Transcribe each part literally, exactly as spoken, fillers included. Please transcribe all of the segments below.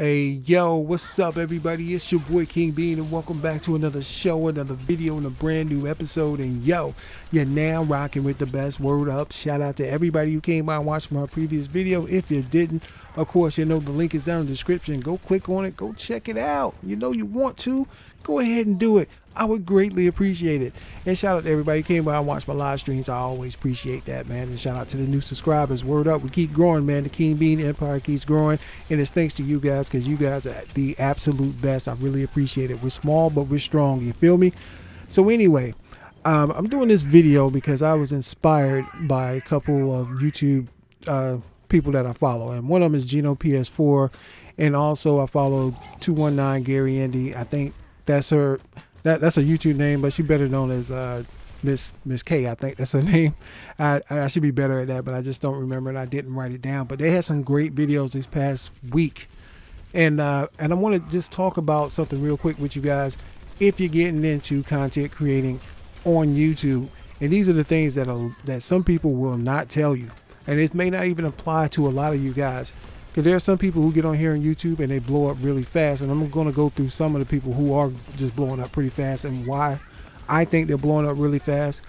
Hey yo, what's up everybody, it's your boy King Bean and welcome back to another show, another video, and a brand new episode. And yo, you're now rocking with the best. Word up, shout out to everybody who came by and watched my previous video. If you didn't, of course you know the link is down in the description, go click on it, go check it out. You know you want to, go ahead and do it. I would greatly appreciate it. And shout out to everybody who came by and watched my live streams, I always appreciate that, man. And shout out to the new subscribers, word up, we keep growing, man. The King Bean empire keeps growing and it's thanks to you guys, because you guys are the absolute best. I really appreciate it. We're small but we're strong, you feel me? So anyway, um I'm doing this video because I was inspired by a couple of YouTube uh people that I follow, and one of them is Geno P S four, and also I follow two one nine Gary Andy. I think that's her that, that's her YouTube name, but she better known as uh Miss Miss K, I think that's her name. I, I should be better at that, but I just don't remember and I didn't write it down. But they had some great videos this past week. And uh, and I want to just talk about something real quick with you guys. If you're getting into content creating on YouTube, and these are the things that are, that some people will not tell you, and it may not even apply to a lot of you guys, because there are some people who get on here on YouTube and they blow up really fast. And I'm going to go through some of the people who are just blowing up pretty fast and why I think they're blowing up really fast,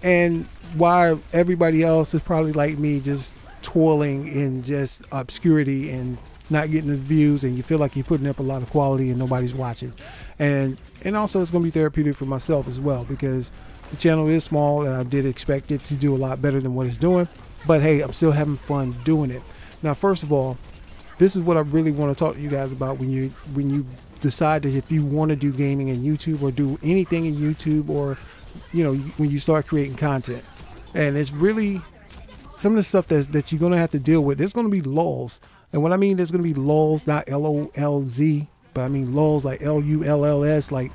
and why everybody else is probably like me, just twirling in just obscurity and not getting the views, and you feel like you're putting up a lot of quality and nobody's watching. And and also it's gonna be therapeutic for myself as well, because the channel is small and I did expect it to do a lot better than what it's doing, but hey, I'm still having fun doing it. Now first of all, this is what I really want to talk to you guys about when you when you decide that if you want to do gaming in YouTube or do anything in YouTube, or you know, when you start creating content. And it's really some of the stuff that's, that you're gonna have to deal with. There's gonna be lulls. And what I mean, there's going to be lulls, not L O L Z, but I mean lulls like L U L L S, like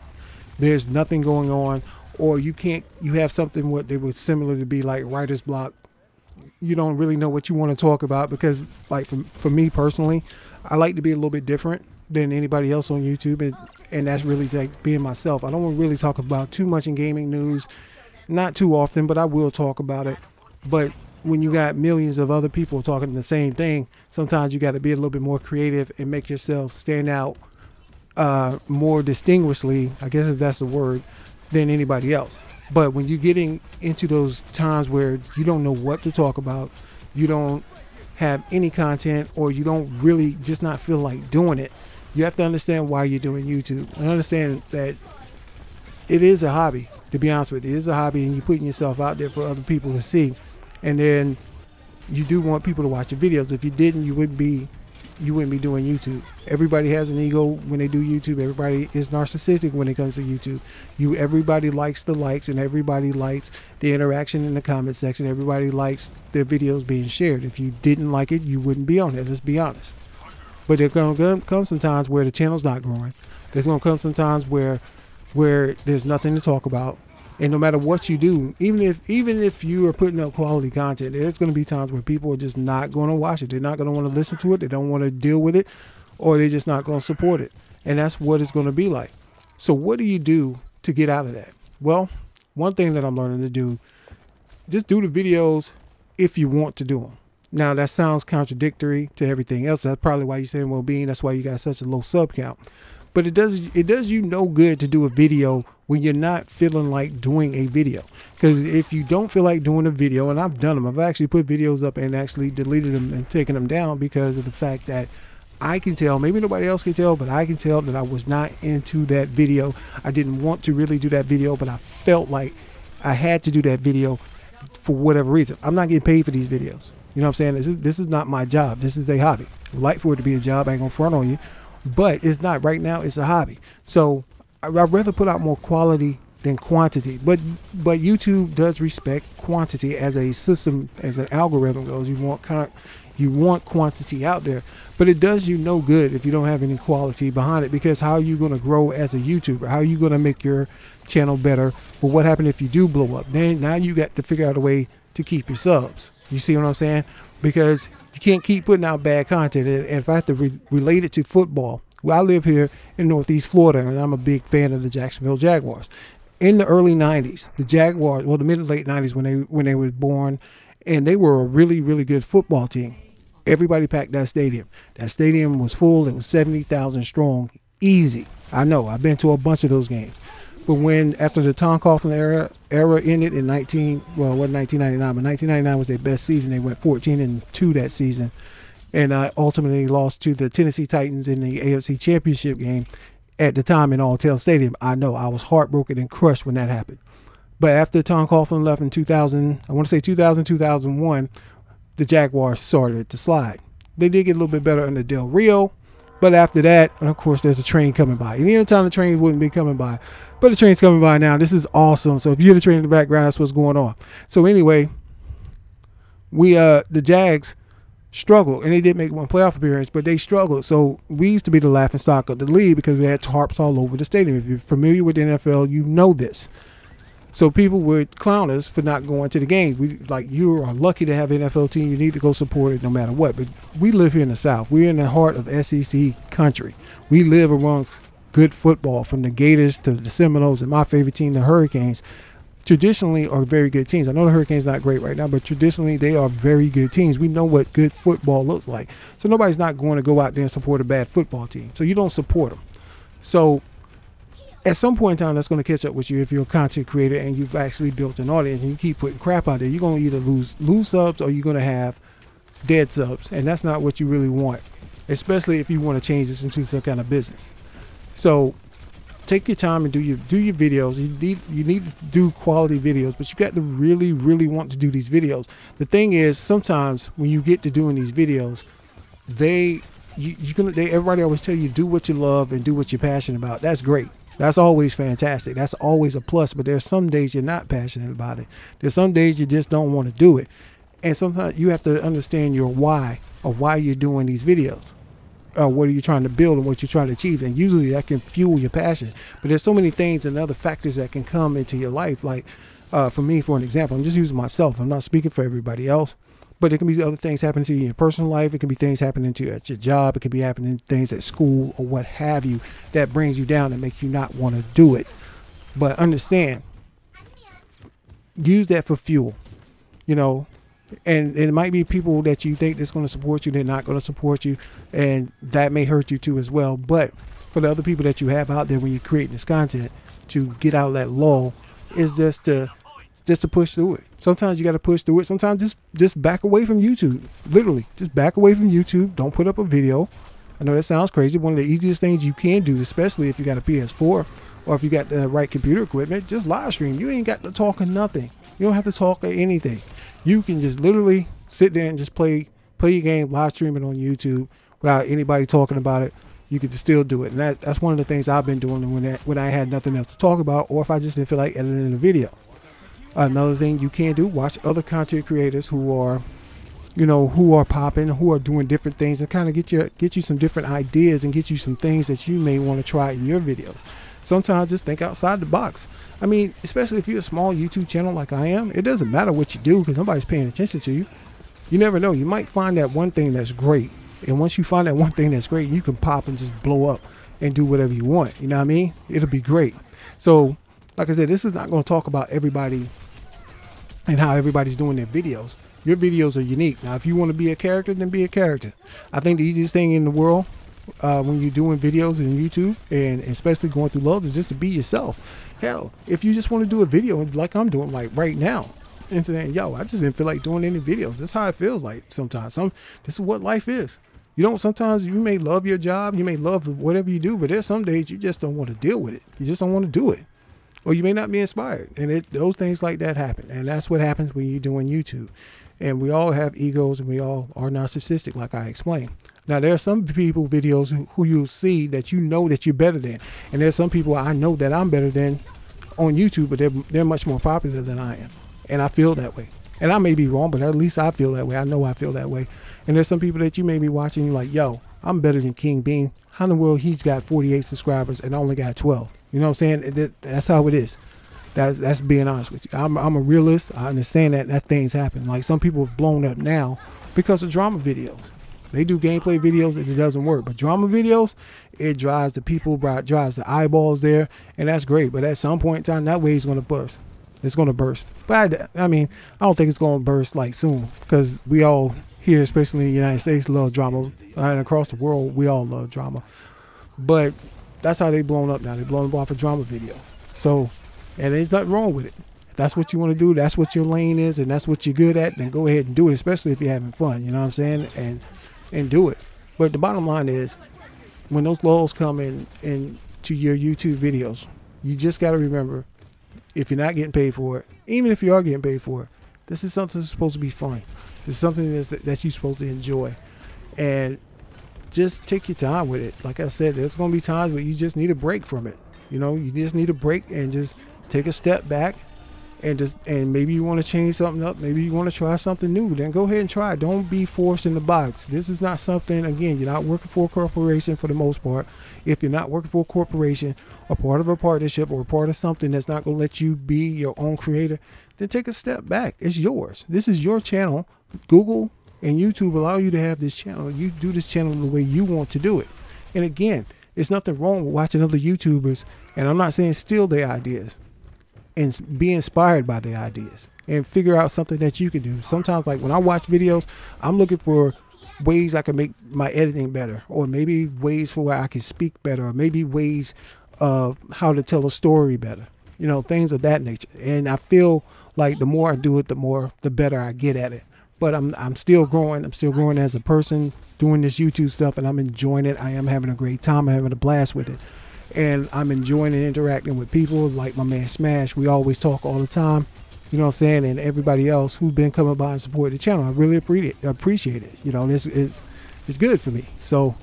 there's nothing going on, or you can't, you have something what they would similar to be like writer's block. You don't really know what you want to talk about, because like for, for me personally, I like to be a little bit different than anybody else on YouTube, and, and that's really like being myself. I don't want to really talk about too much in gaming news, not too often, but I will talk about it. But when you got millions of other people talking the same thing, sometimes you got to be a little bit more creative and make yourself stand out uh, more distinguishedly, I guess if that's the word, than anybody else. But when you're getting into those times where you don't know what to talk about, you don't have any content, or you don't really just not feel like doing it, you have to understand why you're doing YouTube, and understand that it is a hobby, to be honest with you. It is a hobby, and you're putting yourself out there for other people to see. And then you do want people to watch your videos. If you didn't, you wouldn't be you wouldn't be doing YouTube. Everybody has an ego when they do YouTube. Everybody is narcissistic when it comes to YouTube. You everybody likes the likes, and everybody likes the interaction in the comment section. Everybody likes their videos being shared. If you didn't like it, you wouldn't be on it, let's be honest. But there's gonna come some times where the channel's not growing. There's gonna come some times where where there's nothing to talk about. And no matter what you do, even if even if you are putting up quality content, there's going to be times where people are just not going to watch it. They're not going to want to listen to it. They don't want to deal with it, or they're just not going to support it. And that's what it's going to be like. So what do you do to get out of that? Well, one thing that I'm learning to do, just do the videos if you want to do them. Now, that sounds contradictory to everything else. That's probably why you're saying, well, Bean, that's why you got such a low sub count. But it does it does you no good to do a video when you're not feeling like doing a video. Because if you don't feel like doing a video, and I've done them, I've actually put videos up and actually deleted them and taken them down, because of the fact that I can tell, maybe nobody else can tell, but I can tell that I was not into that video. I didn't want to really do that video, but I felt like I had to do that video for whatever reason. I'm not getting paid for these videos. You know what I'm saying? This is, this is not my job. This is a hobby. I'd like for it to be a job, I ain't gonna front on you. But it's not right now, it's a hobby. So I'd rather put out more quality than quantity. But but YouTube does respect quantity as a system, as an algorithm goes. You want con you want quantity out there, but it does you no good if you don't have any quality behind it, because how are you gonna grow as a YouTuber? How are you gonna make your channel better? Well, what happened if you do blow up? Then now you got to figure out a way to keep your subs. You see what I'm saying? Because you can't keep putting out bad content. And if I have to re relate it to football, well, I live here in Northeast Florida, and I'm a big fan of the Jacksonville Jaguars. In the early nineties, the Jaguars, well, the mid to late nineties when they when they were born, and they were a really, really good football team. Everybody packed that stadium. That stadium was full. It was seventy thousand strong. Easy. I know. I've been to a bunch of those games. But when, after the Tom Coughlin era era ended in nineteen, well, it wasn't nineteen ninety-nine, but nineteen ninety-nine was their best season. They went fourteen and two that season, and uh, ultimately lost to the Tennessee Titans in the A F C Championship game at the time in Alltel Stadium. I know. I was heartbroken and crushed when that happened. But after Tom Coughlin left in two thousand, I want to say two thousand, two thousand one, the Jaguars started to slide. They did get a little bit better under Del Rio. But after that, and of course, there's a train coming by. And any time the train wouldn't be coming by, but the train's coming by now. This is awesome. So if you hear the train in the background, that's what's going on. So anyway, we uh the Jags struggled, and they did make one playoff appearance, but they struggled. So we used to be the laughing stock of the league because we had tarps all over the stadium. If you're familiar with the N F L, you know this. So people would clown us for not going to the games. We like, you are lucky to have an N F L team. You need to go support it no matter what. But we live here in the South. We're in the heart of S E C country. We live amongst good football, from the Gators to the Seminoles, and my favorite team, the Hurricanes. Traditionally are very good teams. I know the Hurricanes not great right now, but traditionally they are very good teams. We know what good football looks like. So nobody's not going to go out there and support a bad football team. So you don't support them. So at some point in time, that's going to catch up with you if you're a content creator and you've actually built an audience and you keep putting crap out there. You're going to either lose lose subs or you're going to have dead subs, and that's not what you really want, especially if you want to change this into some kind of business. So take your time and do your do your videos. You need you need to do quality videos, but you got to really really want to do these videos. The thing is, sometimes when you get to doing these videos, they you you're gonna they everybody always tell you do what you love and do what you're passionate about. That's great. That's always fantastic. That's always a plus. But there's some days you're not passionate about it. There's some days you just don't want to do it. And sometimes you have to understand your why of why you're doing these videos. Or what are you trying to build and what you're trying to achieve? And usually that can fuel your passion. But there's so many things and other factors that can come into your life. Like uh, for me, for an example, I'm just using myself. I'm not speaking for everybody else. But it can be other things happening to you in your personal life. It can be things happening to you at your job. It can be happening things at school or what have you that brings you down and makes you not want to do it. But understand, use that for fuel, you know, and, and it might be people that you think that's going to support you. They're not going to support you, and that may hurt you too as well. But for the other people that you have out there when you're creating this content, to get out of that lull is just to just to push through it. Sometimes you got to push through it. Sometimes just just back away from YouTube. Literally, just back away from YouTube. Don't put up a video. I know that sounds crazy. One of the easiest things you can do, especially if you got a P S four or if you got the right computer equipment, just live stream. You ain't got to talk or nothing. You don't have to talk or anything. You can just literally sit there and just play play your game, live stream it on YouTube without anybody talking about it. You could still do it. And that, that's one of the things I've been doing when that, when I had nothing else to talk about, or if I just didn't feel like editing a video. Another thing you can do, watch other content creators who are, you know, who are popping, who are doing different things, and kind of get you get you some different ideas and get you some things that you may want to try in your video. Sometimes just think outside the box. I mean, especially if you're a small YouTube channel like I am, it doesn't matter what you do because nobody's paying attention to you. You never know. You might find that one thing that's great. And once you find that one thing that's great, you can pop and just blow up and do whatever you want. You know what I mean? It'll be great. So, like I said, this is not going to talk about everybody and how everybody's doing their videos. Your videos are unique. Now, if you want to be a character, then be a character. I think the easiest thing in the world uh, when you're doing videos in YouTube, and especially going through love, is just to be yourself. Hell, if you just want to do a video like I'm doing, like right now, and saying, yo, I just didn't feel like doing any videos. That's how it feels like sometimes. Some, this is what life is. You don't, sometimes you may love your job, you may love whatever you do, but there's some days you just don't want to deal with it. You just don't want to do it. Or you may not be inspired. And it, those things like that happen. And that's what happens when you're doing YouTube. And we all have egos and we all are narcissistic, like I explained. Now, there are some people videos who, who you'll see that you know that you're better than. And there's some people I know that I'm better than on YouTube, but they're, they're much more popular than I am. And I feel that way. And I may be wrong, but at least I feel that way. I know I feel that way. And there's some people that you may be watching, you're like, yo, I'm better than King Bean. How in the world he's got forty-eight subscribers and I only got twelve? You know what I'm saying? That's how it is. That's, that's being honest with you. I'm, I'm a realist. I understand that, that things happen. Like, some people have blown up now because of drama videos. They do gameplay videos and it doesn't work. But drama videos, it drives the people, drives the eyeballs there. And that's great. But at some point in time, that wave's going to burst. It's going to burst. But I, I mean, I don't think it's going to burst like soon, because we all here, especially in the United States, love drama, and across the world, we all love drama. But that's how they blown up now. They blown up off a drama video. So, and there's nothing wrong with it. If that's what you want to do, that's what your lane is, and that's what you're good at, then go ahead and do it, especially if you're having fun, you know what I'm saying, and and do it. But the bottom line is, when those lulls come in, in to your YouTube videos, you just got to remember, if you're not getting paid for it, even if you are getting paid for it, this is something that's supposed to be fun. It's something that's, that you're supposed to enjoy. And just take your time with it. Like I said, there's going to be times where you just need a break from it. You know, you just need a break and just take a step back and just, and maybe you want to change something up. Maybe you want to try something new. Then go ahead and try it. Don't be forced in the box. This is not something, again, you're not working for a corporation for the most part. If you're not working for a corporation or part of a partnership or part of something that's not going to let you be your own creator, then take a step back. It's yours. This is your channel. Google and YouTube allow you to have this channel. You do this channel the way you want to do it. And again, there's nothing wrong with watching other YouTubers, and I'm not saying steal their ideas, and be inspired by their ideas and figure out something that you can do. Sometimes, like when I watch videos, I'm looking for ways I can make my editing better, or maybe ways for where I can speak better, or maybe ways of how to tell a story better, you know, things of that nature. And I feel like the more I do it, the more, the better I get at it. But I'm, I'm still growing. I'm still growing as a person doing this YouTube stuff, and I'm enjoying it. I am having a great time. I'm having a blast with it. And I'm enjoying and interacting with people like my man Smash. We always talk all the time, you know what I'm saying? And everybody else who's been coming by and supporting the channel. I really appreciate it. Appreciate it. You know, this is, it's good for me. So,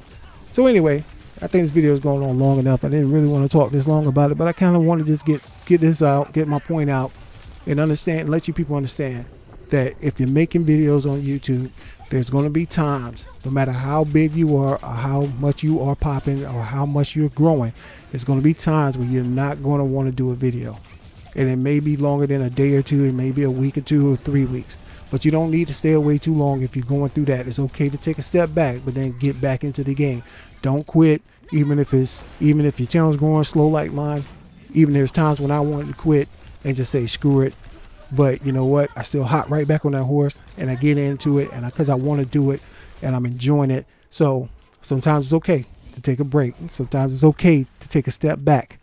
so anyway, I think this video is going on long enough. I didn't really want to talk this long about it, but I kind of want to just get, get this out, get my point out, and understand, and let you people understand that if you're making videos on YouTube, there's going to be times, no matter how big you are, or how much you are popping, or how much you're growing, there's going to be times where you're not going to want to do a video. And it may be longer than a day or two, it may be a week or two or three weeks. But you don't need to stay away too long if you're going through that. It's okay to take a step back, but then get back into the game. Don't quit, even if it's, even if your channel's going slow like mine. Even there's times when I wanted to quit and just say, screw it. But you know what? I still hop right back on that horse, and I get into it, and because I, I want to do it, and I'm enjoying it. So sometimes it's okay to take a break. Sometimes it's okay to take a step back.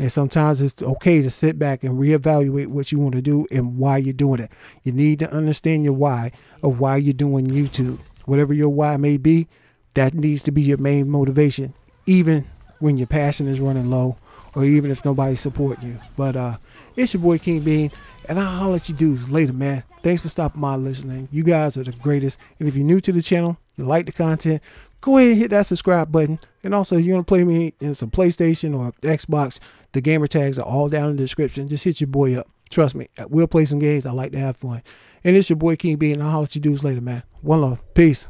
And sometimes it's okay to sit back and reevaluate what you want to do and why you're doing it. You need to understand your why of why you're doing YouTube. Whatever your why may be, that needs to be your main motivation, even when your passion is running low, or even if nobody's supporting you. But uh, it's your boy King Bean, and I'll holler at you dudes later, man. Thanks for stopping by and listening. You guys are the greatest. And if you're new to the channel, you like the content, go ahead and hit that subscribe button. And also, if you want to play me in some PlayStation or Xbox, the gamer tags are all down in the description. Just hit your boy up. Trust me, we'll play some games. I like to have fun. And it's your boy King Bean, and I'll holler at you dudes later, man. One love. Peace.